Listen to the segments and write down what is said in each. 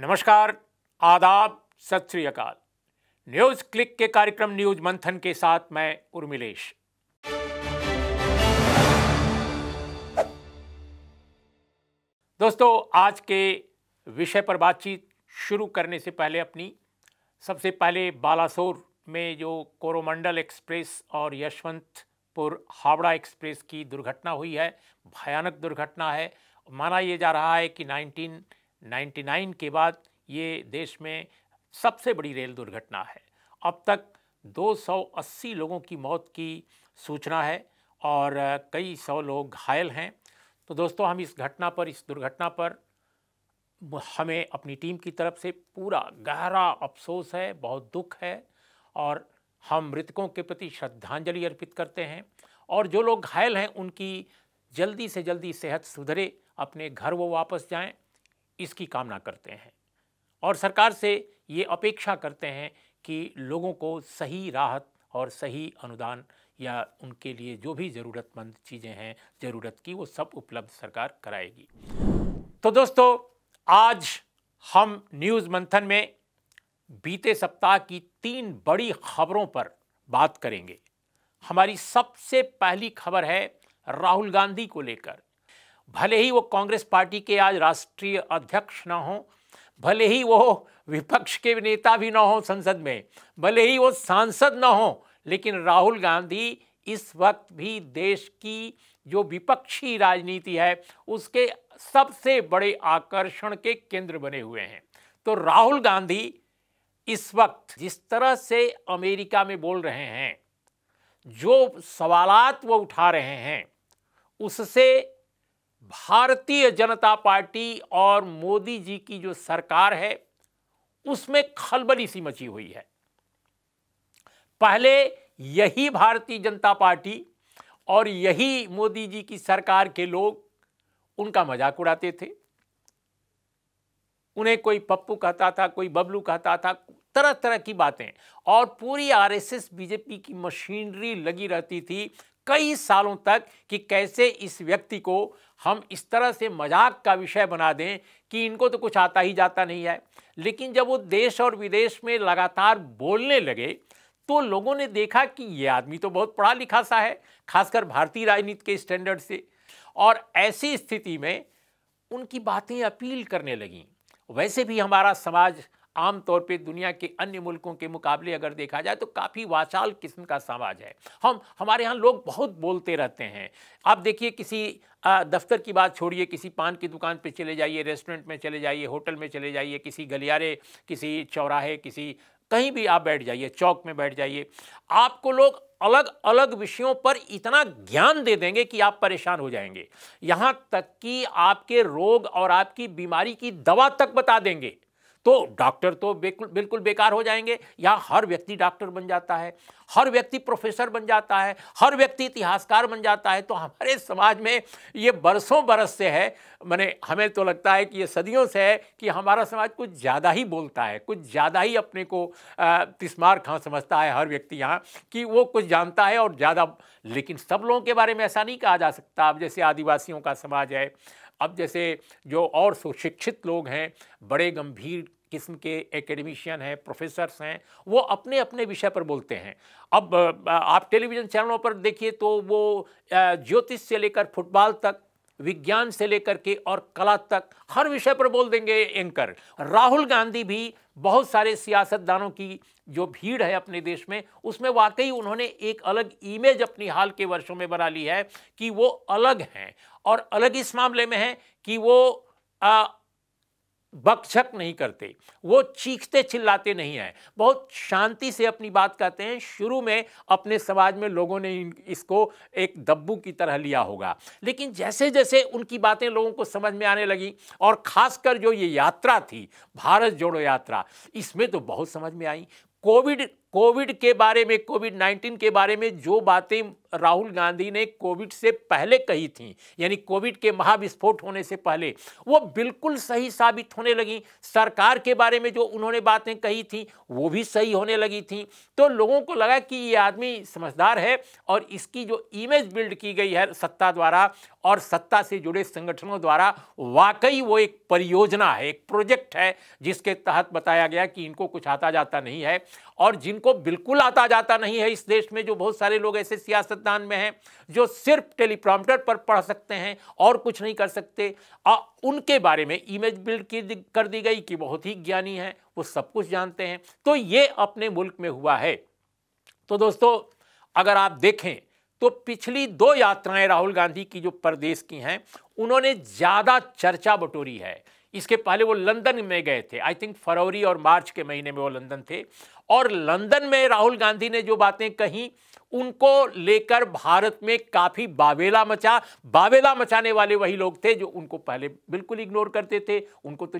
नमस्कार, आदाब, सत श्री अकाल। न्यूज़ क्लिक के कार्यक्रम न्यूज मंथन के साथ मैं उर्मिलेश। दोस्तों, आज के विषय पर बातचीत शुरू करने से पहले सबसे पहले बालासोर में जो कोरोमंडल एक्सप्रेस और यशवंतपुर हावड़ा एक्सप्रेस की दुर्घटना हुई है, भयानक दुर्घटना है। माना ये जा रहा है कि 1999 के बाद ये देश में सबसे बड़ी रेल दुर्घटना है। अब तक 280 लोगों की मौत की सूचना है और कई सौ लोग घायल हैं। तो दोस्तों, हम इस घटना पर, इस दुर्घटना पर हमें अपनी टीम की तरफ से पूरा गहरा अफसोस है, बहुत दुख है और हम मृतकों के प्रति श्रद्धांजलि अर्पित करते हैं। और जो लोग घायल हैं उनकी जल्दी से जल्दी सेहत सुधरे, अपने घर वो वापस जाएं, इसकी कामना करते हैं और सरकार से ये अपेक्षा करते हैं कि लोगों को सही राहत और सही अनुदान या उनके लिए जो भी ज़रूरतमंद चीज़ें हैं ज़रूरत की, वो सब उपलब्ध सरकार कराएगी। तो दोस्तों, आज हम न्यूज़ मंथन में बीते सप्ताह की 3 बड़ी खबरों पर बात करेंगे। हमारी सबसे पहली खबर है राहुल गांधी को लेकर। भले ही वो कांग्रेस पार्टी के आज राष्ट्रीय अध्यक्ष ना हों, भले ही वो विपक्ष के नेता भी ना हों संसद में, भले ही वो सांसद ना हों, लेकिन राहुल गांधी इस वक्त भी देश की जो विपक्षी राजनीति है उसके सबसे बड़े आकर्षण के केंद्र बने हुए हैं। तो राहुल गांधी इस वक्त जिस तरह से अमेरिका में बोल रहे हैं, जो सवालात वो उठा रहे हैं, उससे भारतीय जनता पार्टी और मोदी जी की जो सरकार है उसमें खलबली सी मची हुई है। पहले यही भारतीय जनता पार्टी और यही मोदी जी की सरकार के लोग उनका मजाक उड़ाते थे, उन्हें कोई पप्पू कहता था, कोई बबलू कहता था, तरह तरह की बातें, और पूरी आरएसएस बीजेपी की मशीनरी लगी रहती थी कई सालों तक कि कैसे इस व्यक्ति को हम इस तरह से मजाक का विषय बना दें कि इनको तो कुछ आता ही जाता नहीं है। लेकिन जब वो देश और विदेश में लगातार बोलने लगे तो लोगों ने देखा कि ये आदमी तो बहुत पढ़ा लिखा सा है, खासकर भारतीय राजनीति के स्टैंडर्ड से, और ऐसी स्थिति में उनकी बातें अपील करने लगीं। वैसे भी हमारा समाज आमतौर पे दुनिया के अन्य मुल्कों के मुकाबले अगर देखा जाए तो काफ़ी वाचाल किस्म का समाज है। हमारे यहाँ लोग बहुत बोलते रहते हैं। आप देखिए, किसी दफ्तर की बात छोड़िए, किसी पान की दुकान पे चले जाइए, रेस्टोरेंट में चले जाइए, होटल में चले जाइए, किसी गलियारे, किसी चौराहे, किसी कहीं भी आप बैठ जाइए, चौक में बैठ जाइए, आपको लोग अलग अलग विषयों पर इतना ज्ञान दे देंगे कि आप परेशान हो जाएंगे। यहाँ तक कि आपके रोग और आपकी बीमारी की दवा तक बता देंगे तो डॉक्टर तो बिल्कुल बेकार हो जाएंगे। यहाँ हर व्यक्ति डॉक्टर बन जाता है, हर व्यक्ति प्रोफेसर बन जाता है, हर व्यक्ति इतिहासकार बन जाता है। तो हमारे समाज में ये बरसों बरस से है, माने हमें तो लगता है कि ये सदियों से है कि हमारा समाज कुछ ज़्यादा ही बोलता है, कुछ ज़्यादा ही अपने को तिस्मार खां समझता है हर व्यक्ति यहाँ कि वो कुछ जानता है और ज़्यादा। लेकिन सब लोगों के बारे में ऐसा नहीं कहा जा सकता। अब जैसे आदिवासियों का समाज है, अब जैसे जो और सुशिक्षित लोग हैं, बड़े गंभीर किस्म के एकेडमिशियन हैं, प्रोफेसर्स हैं, वो अपने अपने विषय पर बोलते हैं। अब आप टेलीविज़न चैनलों पर देखिए तो वो ज्योतिष से लेकर फुटबॉल तक, विज्ञान से लेकर के और कला तक, हर विषय पर बोल देंगे एंकर। राहुल गांधी भी बहुत सारे सियासतदानों की जो भीड़ है अपने देश में उसमें वाकई उन्होंने एक अलग इमेज अपनी हाल के वर्षों में बना ली है कि वो अलग हैं और अलग इस मामले में हैं कि वो बकझक नहीं करते, वो चीखते चिल्लाते नहीं हैं, बहुत शांति से अपनी बात कहते हैं। शुरू में अपने समाज में लोगों ने इसको एक दब्बू की तरह लिया होगा, लेकिन जैसे जैसे उनकी बातें लोगों को समझ में आने लगी, और खासकर जो ये यात्रा थी, भारत जोड़ो यात्रा, इसमें तो बहुत समझ में आई। कोविड कोविड के बारे में, कोविड-19 के बारे में जो बातें राहुल गांधी ने कोविड से पहले कही थी, यानी कोविड के महाविस्फोट होने से पहले, वो बिल्कुल सही साबित होने लगी। सरकार के बारे में जो उन्होंने बातें कही थी वो भी सही होने लगी थी। तो लोगों को लगा कि ये आदमी समझदार है और इसकी जो इमेज बिल्ड की गई है सत्ता द्वारा और सत्ता से जुड़े संगठनों द्वारा, वाकई वो एक परियोजना है, एक प्रोजेक्ट है जिसके तहत बताया गया कि इनको कुछ आता जाता नहीं है। और जिनको बिल्कुल आता जाता नहीं है इस देश में, जो बहुत सारे लोग ऐसे सियासत में हैं जो सिर्फ टेलीप्रॉम्प्टर पर पढ़ सकते हैं और कुछ नहीं कर सकते, उनके बारे में इमेज बिल्ड कर दी गई कि बहुत ही ज्ञानी हैं, वो सब कुछ जानते हैं। तो ये अपने मुल्क में हुआ है। तो दोस्तों, अगर आप देखें तो पिछली दो यात्राएं राहुल गांधी की जो प्रदेश की हैं, उन्होंने ज्यादा चर्चा बटोरी है। इसके पहले वो लंदन में गए थे, आई थिंक फरवरी और मार्च के महीने में वो लंदन थे, और लंदन में राहुल गांधी ने जो बातें कहीं उनको लेकर भारत में काफ़ी बावेला मचा। बावेला मचाने वाले वही लोग थे जो उनको पहले बिल्कुल इग्नोर करते थे, उनको तो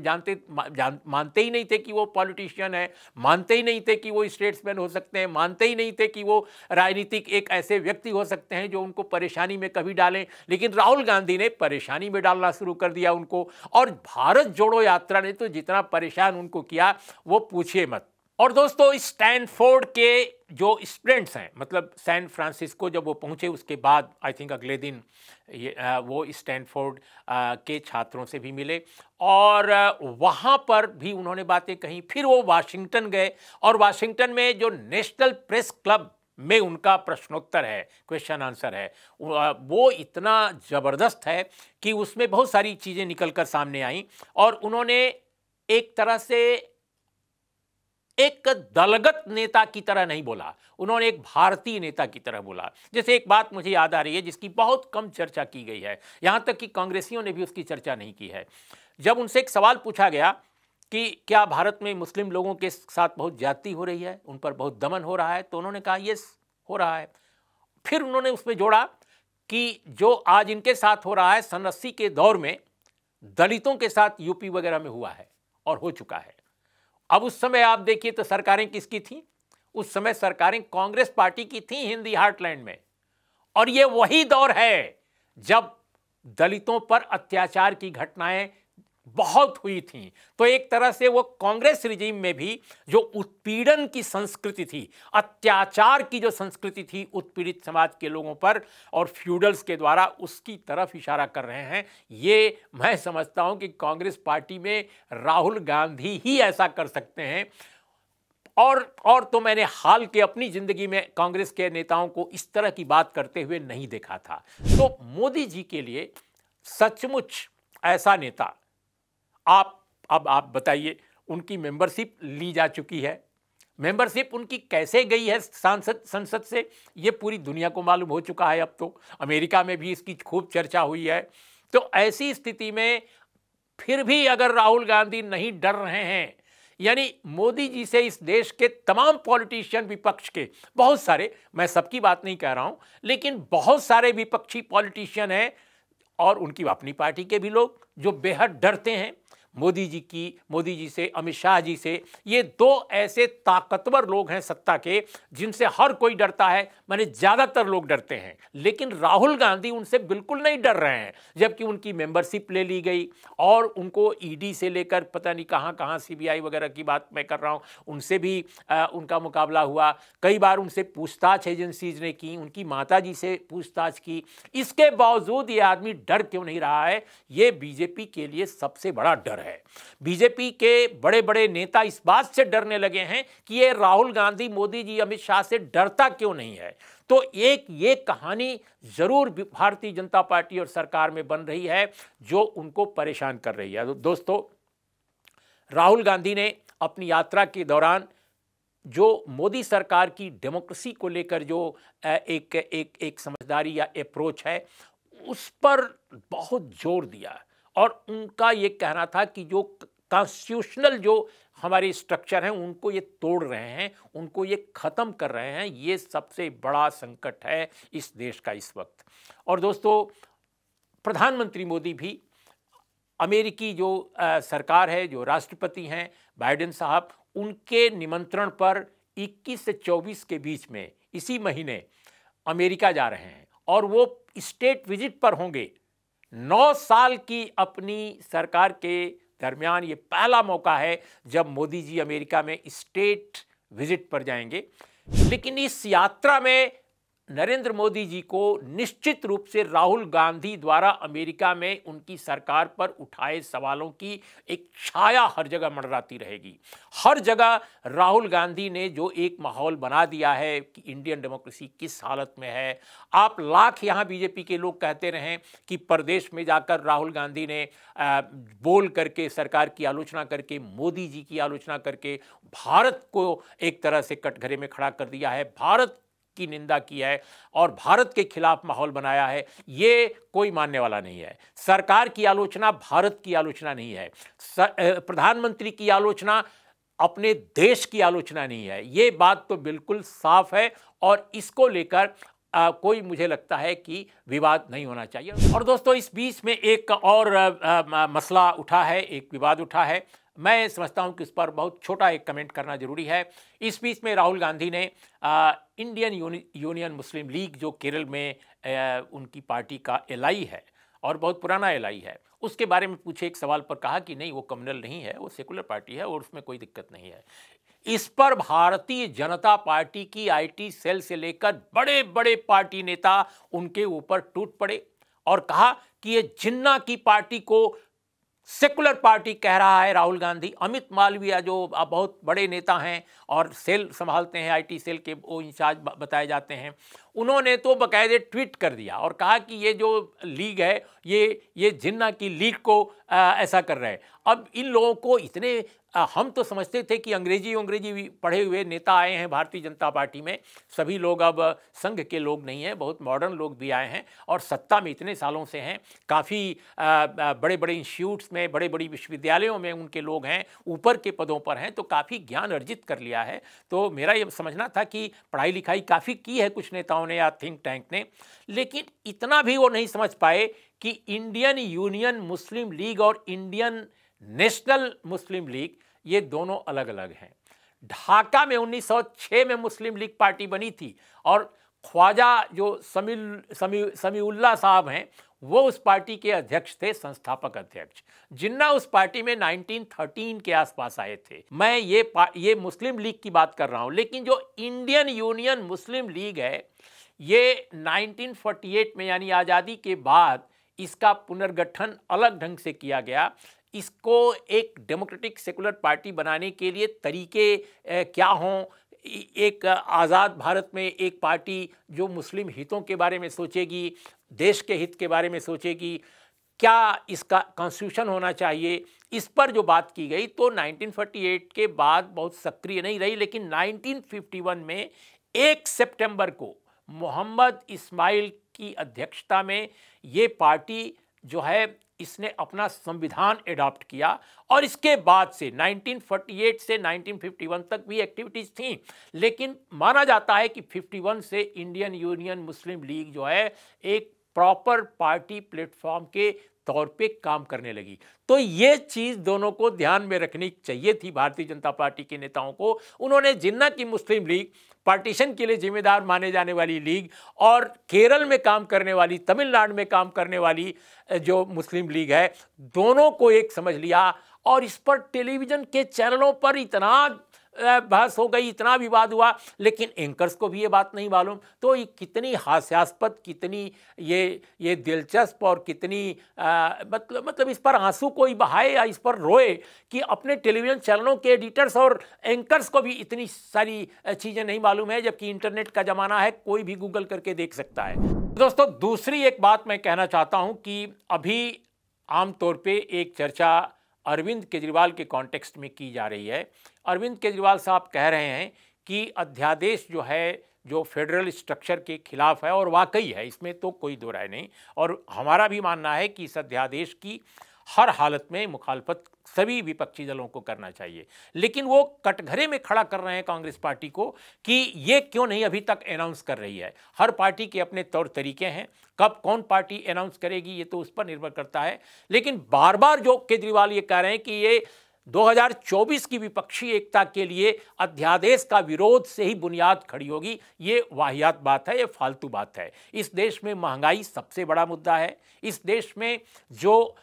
मानते ही नहीं थे कि वो पॉलिटिशियन है, मानते ही नहीं थे कि वो स्टेट्समैन हो सकते हैं, मानते ही नहीं थे कि वो राजनीतिक एक ऐसे व्यक्ति हो सकते हैं जो उनको परेशानी में कभी डालें। लेकिन राहुल गांधी ने परेशानी में डालना शुरू कर दिया उनको, और भारत जोड़ो यात्रा ने तो जितना परेशान उनको किया वो पूछिए मत। और दोस्तों, स्टैनफोर्ड के जो स्टूडेंट्स हैं, मतलब सैन फ्रांसिस्को जब वो पहुँचे उसके बाद आई थिंक अगले दिन वो स्टैनफोर्ड के छात्रों से भी मिले और वहाँ पर भी उन्होंने बातें कहीं। फिर वो वाशिंगटन गए और वाशिंगटन में जो नेशनल प्रेस क्लब में उनका प्रश्नोत्तर है, क्वेश्चन आंसर है, वो इतना ज़बरदस्त है कि उसमें बहुत सारी चीज़ें निकल कर सामने आईं। और उन्होंने एक तरह से एक दलगत नेता की तरह नहीं बोला, उन्होंने एक भारतीय नेता की तरह बोला। जैसे एक बात मुझे याद आ रही है जिसकी बहुत कम चर्चा की गई है, यहाँ तक कि कांग्रेसियों ने भी उसकी चर्चा नहीं की है। जब उनसे एक सवाल पूछा गया कि क्या भारत में मुस्लिम लोगों के साथ बहुत ज्यादती हो रही है, उन पर बहुत दमन हो रहा है, तो उन्होंने कहा यस हो रहा है। फिर उन्होंने उसमें जोड़ा कि जो आज इनके साथ हो रहा है 1980 के दौर में दलितों के साथ यूपी वगैरह में हुआ है और हो चुका है। अब उस समय आप देखिए तो सरकारें किसकी थीं? उस समय सरकारें कांग्रेस पार्टी की थीं हिंदी हार्टलैंड में, और ये वही दौर है जब दलितों पर अत्याचार की घटनाएं बहुत हुई थीं। तो एक तरह से वो कांग्रेस रिजीम में भी जो उत्पीड़न की संस्कृति थी, अत्याचार की जो संस्कृति थी उत्पीड़ित समाज के लोगों पर और फ्यूडल्स के द्वारा, उसकी तरफ इशारा कर रहे हैं। ये मैं समझता हूं कि कांग्रेस पार्टी में राहुल गांधी ही ऐसा कर सकते हैं। और तो मैंने हाल के अपनी ज़िंदगी में कांग्रेस के नेताओं को इस तरह की बात करते हुए नहीं देखा था। तो मोदी जी के लिए सचमुच ऐसा नेता, आप बताइए, उनकी मेंबरशिप ली जा चुकी है। मेंबरशिप उनकी कैसे गई है संसद से, ये पूरी दुनिया को मालूम हो चुका है। अब तो अमेरिका में भी इसकी खूब चर्चा हुई है। तो ऐसी स्थिति में फिर भी अगर राहुल गांधी नहीं डर रहे हैं, यानी मोदी जी से इस देश के तमाम पॉलिटिशियन, विपक्ष के बहुत सारे, मैं सबकी बात नहीं कह रहा हूँ, लेकिन बहुत सारे विपक्षी पॉलिटिशियन हैं और उनकी अपनी पार्टी के भी लोग जो बेहद डरते हैं मोदी जी से, अमित शाह जी से। ये दो ऐसे ताकतवर लोग हैं सत्ता के जिनसे हर कोई डरता है, माने ज़्यादातर लोग डरते हैं। लेकिन राहुल गांधी उनसे बिल्कुल नहीं डर रहे हैं, जबकि उनकी मेंबरशिप ले ली गई और उनको ईडी से लेकर पता नहीं कहाँ सीबीआई वगैरह की बात मैं कर रहा हूँ, उनसे भी उनका मुकाबला हुआ। कई बार उनसे पूछताछ एजेंसीज ने की, उनकी माता जी से पूछताछ की। इसके बावजूद ये आदमी डर क्यों नहीं रहा है? ये बीजेपी के लिए सबसे बड़ा डर है। बीजेपी के बड़े बड़े नेता इस बात से डरने लगे हैं कि ये राहुल गांधी, मोदी जी, अमित शाह से डरता क्यों नहीं है। तो एक ये कहानी जरूर भारतीय जनता पार्टी और सरकार में बन रही है जो उनको परेशान कर रही है। दोस्तों, राहुल गांधी ने अपनी यात्रा के दौरान जो मोदी सरकार की डेमोक्रेसी को लेकर जो एक एक एक समझदारी या अप्रोच है उस पर बहुत जोर दिया, और उनका ये कहना था कि जो कॉन्स्टिट्यूशनल जो हमारे स्ट्रक्चर हैं उनको ये तोड़ रहे हैं, उनको ये ख़त्म कर रहे हैं, ये सबसे बड़ा संकट है इस देश का इस वक्त। और दोस्तों, प्रधानमंत्री मोदी भी, अमेरिकी जो सरकार है, जो राष्ट्रपति हैं बाइडेन साहब, उनके निमंत्रण पर 21 से 24 के बीच में इसी महीने अमेरिका जा रहे हैं और वो स्टेट विजिट पर होंगे। 9 साल की अपनी सरकार के दरमियान ये पहला मौका है जब मोदी जी अमेरिका में स्टेट विजिट पर जाएंगे। लेकिन इस यात्रा में नरेंद्र मोदी जी को निश्चित रूप से राहुल गांधी द्वारा अमेरिका में उनकी सरकार पर उठाए सवालों की एक छाया हर जगह मंडराती रहेगी। हर जगह राहुल गांधी ने जो एक माहौल बना दिया है कि इंडियन डेमोक्रेसी किस हालत में है, आप लाख यहाँ बीजेपी के लोग कहते रहें कि प्रदेश में जाकर राहुल गांधी ने बोल करके, सरकार की आलोचना करके, मोदी जी की आलोचना करके भारत को एक तरह से कटघरे में खड़ा कर दिया है, भारत की निंदा की है और भारत के खिलाफ माहौल बनाया है, ये कोई मानने वाला नहीं है। सरकार की आलोचना भारत की आलोचना नहीं है, प्रधानमंत्री की आलोचना अपने देश की आलोचना नहीं है, ये बात तो बिल्कुल साफ है और इसको लेकर कोई मुझे लगता है कि विवाद नहीं होना चाहिए। और दोस्तों, इस बीच में एक और मसला उठा है, एक विवाद उठा है, मैं समझता हूं कि उस पर बहुत छोटा एक कमेंट करना ज़रूरी है। इस बीच में राहुल गांधी ने इंडियन यूनियन मुस्लिम लीग, जो केरल में उनकी पार्टी का एलआई है और बहुत पुराना एलआई है, उसके बारे में पूछे एक सवाल पर कहा कि नहीं, वो कम्युनल नहीं है, वो सेकुलर पार्टी है और उसमें कोई दिक्कत नहीं है। इस पर भारतीय जनता पार्टी की आईटी सेल से लेकर बड़े बड़े पार्टी नेता उनके ऊपर टूट पड़े और कहा कि ये जिन्ना की पार्टी को सेकुलर पार्टी कह रहा है राहुल गांधी। अमित मालविया जो बहुत बड़े नेता हैं और सेल संभालते हैं, आईटी सेल के वो इंचार्ज बताए जाते हैं, उन्होंने तो बकायदे ट्वीट कर दिया और कहा कि ये जो लीग है ये जिन्ना की लीग को ऐसा कर रहे हैं। अब इन लोगों को इतने हम तो समझते थे कि अंग्रेजी पढ़े हुए नेता आए हैं भारतीय जनता पार्टी में, सभी लोग अब संघ के लोग नहीं हैं, बहुत मॉडर्न लोग भी आए हैं और सत्ता में इतने सालों से हैं, काफ़ी बड़े बड़े इंस्टीट्यूट्स में, बड़े बड़ी विश्वविद्यालयों में उनके लोग हैं, ऊपर के पदों पर हैं, तो काफ़ी ज्ञान अर्जित कर लिया है। तो मेरा ये समझना था कि पढ़ाई लिखाई काफ़ी की है कुछ नेताओं ने या थिंक टैंक ने, लेकिन इतना भी वो नहीं समझ पाए कि इंडियन यूनियन मुस्लिम लीग और इंडियन नेशनल मुस्लिम लीग ये दोनों अलग अलग हैं। ढाका में 1906 में मुस्लिम लीग पार्टी बनी थी और ख्वाजा जो समीउल्ला साहब हैं वो उस पार्टी के अध्यक्ष थे, संस्थापक अध्यक्ष। जिन्ना उस पार्टी में 1913 के आसपास आए थे। मैं ये मुस्लिम लीग की बात कर रहा हूँ, लेकिन जो इंडियन यूनियन मुस्लिम लीग है ये 1948 में यानी आज़ादी के बाद इसका पुनर्गठन अलग ढंग से किया गया। इसको एक डेमोक्रेटिक सेकुलर पार्टी बनाने के लिए तरीके क्या हों, एक आज़ाद भारत में एक पार्टी जो मुस्लिम हितों के बारे में सोचेगी, देश के हित के बारे में सोचेगी, क्या इसका कॉन्स्टिट्यूशन होना चाहिए, इस पर जो बात की गई तो 1948 के बाद बहुत सक्रिय नहीं रही। लेकिन 1951 में 1 सितंबर को मोहम्मद इस्माइल की अध्यक्षता में ये पार्टी जो है इसने अपना संविधान एडॉप्ट किया और इसके बाद से 1948 से 1951 तक भी एक्टिविटीज़ थीं, लेकिन माना जाता है कि 51 से इंडियन यूनियन मुस्लिम लीग जो है एक प्रॉपर पार्टी प्लेटफॉर्म के तौर पे काम करने लगी। तो ये चीज़ दोनों को ध्यान में रखनी चाहिए थी भारतीय जनता पार्टी के नेताओं को। उन्होंने जिन्ना की मुस्लिम लीग, पार्टीशन के लिए जिम्मेदार माने जाने वाली लीग, और केरल में काम करने वाली, तमिलनाडु में काम करने वाली जो मुस्लिम लीग है, दोनों को एक समझ लिया और इस पर टेलीविज़न के चैनलों पर इतना बहस हो गई, इतना विवाद हुआ, लेकिन एंकर्स को भी ये बात नहीं मालूम। तो ये कितनी हास्यास्पद, कितनी ये दिलचस्प और कितनी मतलब इस पर आंसू कोई बहाए या इस पर रोए कि अपने टेलीविज़न चैनलों के एडिटर्स और एंकर्स को भी इतनी सारी चीज़ें नहीं मालूम है, जबकि इंटरनेट का ज़माना है, कोई भी गूगल करके देख सकता है। दोस्तों, दूसरी एक बात मैं कहना चाहता हूँ कि अभी आमतौर पर एक चर्चा अरविंद केजरीवाल के कॉन्टेक्स्ट में की जा रही है। अरविंद केजरीवाल साहब कह रहे हैं कि अध्यादेश जो है, जो फेडरल स्ट्रक्चर के खिलाफ है, और वाकई है, इसमें तो कोई दो राय नहीं, और हमारा भी मानना है कि इस अध्यादेश की हर हालत में मुखालफत सभी विपक्षी दलों को करना चाहिए। लेकिन वो कटघरे में खड़ा कर रहे हैं कांग्रेस पार्टी को कि ये क्यों नहीं अभी तक अनाउंस कर रही है। हर पार्टी के अपने तौर तरीके हैं, कब कौन पार्टी अनाउंस करेगी ये तो उस पर निर्भर करता है। लेकिन बार बार जो केजरीवाल ये कह रहे हैं कि ये 2024 की विपक्षी एकता के लिए अध्यादेश का विरोध से ही बुनियाद खड़ी होगी। ये वाहियात बात है, ये फालतू बात है। इस देश में महंगाई सबसे बड़ा मुद्दा है, इस देश में जो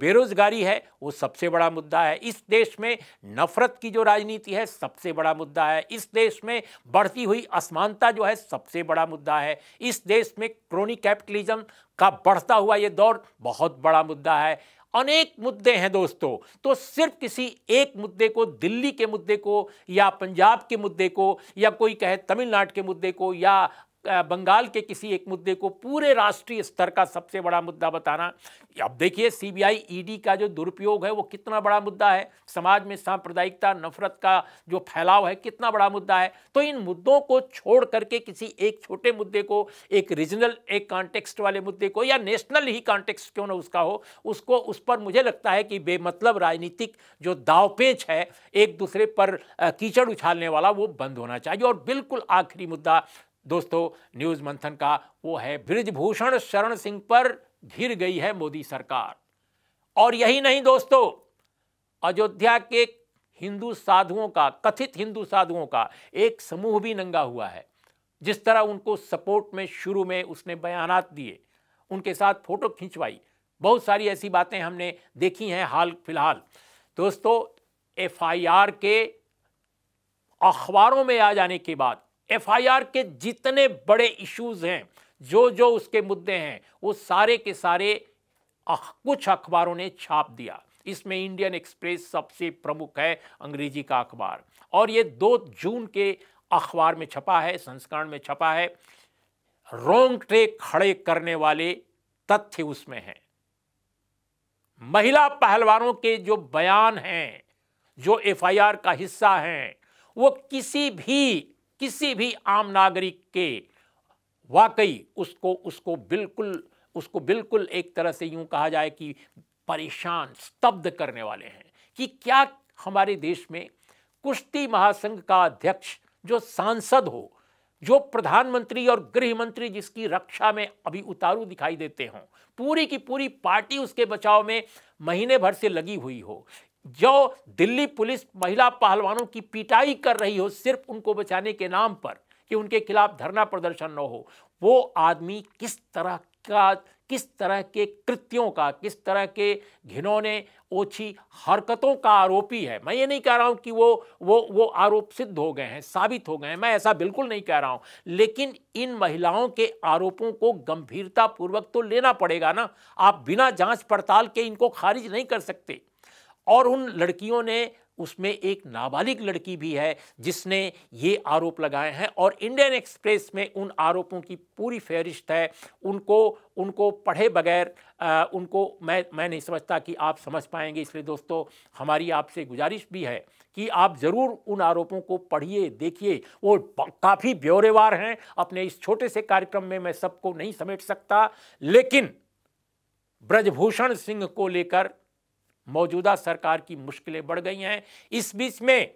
बेरोजगारी है वो सबसे बड़ा मुद्दा है, इस देश में नफरत की जो राजनीति है सबसे बड़ा मुद्दा है, इस देश में बढ़ती हुई असमानता जो है सबसे बड़ा मुद्दा है, इस देश में क्रोनी कैपिटलिज्म का बढ़ता हुआ ये दौर बहुत बड़ा मुद्दा है। अनेक मुद्दे हैं दोस्तों, तो सिर्फ किसी एक मुद्दे को, दिल्ली के मुद्दे को या पंजाब के मुद्दे को या कोई कहे तमिलनाडु के मुद्दे को या बंगाल के किसी एक मुद्दे को पूरे राष्ट्रीय स्तर का सबसे बड़ा मुद्दा बताना, अब देखिए सीबीआई ईडी का जो दुरुपयोग है वो कितना बड़ा मुद्दा है, समाज में सांप्रदायिकता नफरत का जो फैलाव है कितना बड़ा मुद्दा है। तो इन मुद्दों को छोड़ करके किसी एक छोटे मुद्दे को, एक रीजनल एक कॉन्टेक्स्ट वाले मुद्दे को या नेशनल ही कॉन्टेक्स्ट क्यों ना उसका हो, उसको उस पर मुझे लगता है कि बेमतलब राजनीतिक जो दावपेच है एक दूसरे पर कीचड़ उछालने वाला वो बंद होना चाहिए। और बिल्कुल आखिरी मुद्दा दोस्तों न्यूज़ मंथन का वो है, बृजभूषण शरण सिंह पर घिर गई है मोदी सरकार। और यही नहीं दोस्तों, अयोध्या के हिंदू साधुओं का, कथित हिंदू साधुओं का एक समूह भी नंगा हुआ है। जिस तरह उनको सपोर्ट में शुरू में उसने बयानात दिए, उनके साथ फोटो खिंचवाई, बहुत सारी ऐसी बातें हमने देखी हैं हाल फिलहाल। दोस्तों FIR के अखबारों में आ जाने के बाद FIR के जितने बड़े इश्यूज हैं, जो उसके मुद्दे हैं, वो सारे के सारे कुछ अखबारों ने छाप दिया। इसमें इंडियन एक्सप्रेस सबसे प्रमुख है, अंग्रेजी का अखबार, और ये 2 जून के अखबार में छपा है, संस्करण में छपा है। रोंगटे खड़े करने वाले तथ्य उसमें हैं। महिला पहलवानों के जो बयान हैं, जो FIR का हिस्सा हैं, वो किसी भी आम नागरिक के वाकई उसको बिल्कुल एक तरह से यूं कहा जाए कि परेशान, स्तब्ध करने वाले हैं कि क्या हमारे देश में कुश्ती महासंघ का अध्यक्ष जो सांसद हो, जो प्रधानमंत्री और गृह मंत्री जिसकी रक्षा में अभी उतारू दिखाई देते हों, पूरी की पूरी पार्टी उसके बचाव में महीने भर से लगी हुई हो, जो दिल्ली पुलिस महिला पहलवानों की पिटाई कर रही हो सिर्फ उनको बचाने के नाम पर कि उनके खिलाफ धरना प्रदर्शन न हो, वो आदमी किस तरह के कृत्यों का, किस तरह के घिनौने ओछी हरकतों का आरोपी है। मैं ये नहीं कह रहा हूँ कि वो आरोप सिद्ध हो गए हैं, साबित हो गए हैं, मैं ऐसा बिल्कुल नहीं कह रहा हूँ, लेकिन इन महिलाओं के आरोपों को गंभीरतापूर्वक तो लेना पड़ेगा ना। आप बिना जाँच पड़ताल के इनको खारिज नहीं कर सकते। और उन लड़कियों ने, उसमें एक नाबालिग लड़की भी है जिसने ये आरोप लगाए हैं, और इंडियन एक्सप्रेस में उन आरोपों की पूरी फहरिस्त है। उनको पढ़े बगैर उनको मैं नहीं समझता कि आप समझ पाएंगे, इसलिए दोस्तों हमारी आपसे गुजारिश भी है कि आप ज़रूर उन आरोपों को पढ़िए, देखिए, वो काफ़ी ब्यौरेवार हैं। अपने इस छोटे से कार्यक्रम में मैं सबको नहीं समेट सकता, लेकिन ब्रजभूषण सिंह को लेकर मौजूदा सरकार की मुश्किलें बढ़ गई हैं। इस बीच में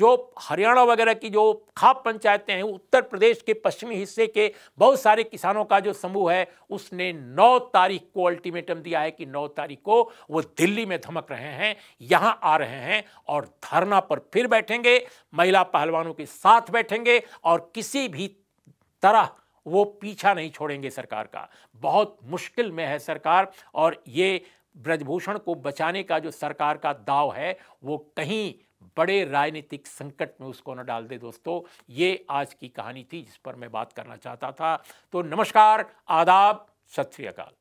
जो हरियाणा वगैरह की जो खाप पंचायतें हैं, उत्तर प्रदेश के पश्चिमी हिस्से के बहुत सारे किसानों का जो समूह है, उसने 9 तारीख को अल्टीमेटम दिया है कि 9 तारीख को वो दिल्ली में धमक रहे हैं, यहाँ आ रहे हैं और धरना पर फिर बैठेंगे, महिला पहलवानों के साथ बैठेंगे और किसी भी तरह वो पीछा नहीं छोड़ेंगे सरकार का। बहुत मुश्किल में है सरकार, और ये ब्रजभूषण को बचाने का जो सरकार का दाव है वो कहीं बड़े राजनीतिक संकट में उसको न डाल दे। दोस्तों ये आज की कहानी थी जिस पर मैं बात करना चाहता था। तो नमस्कार, आदाब, सत श्री अकाल।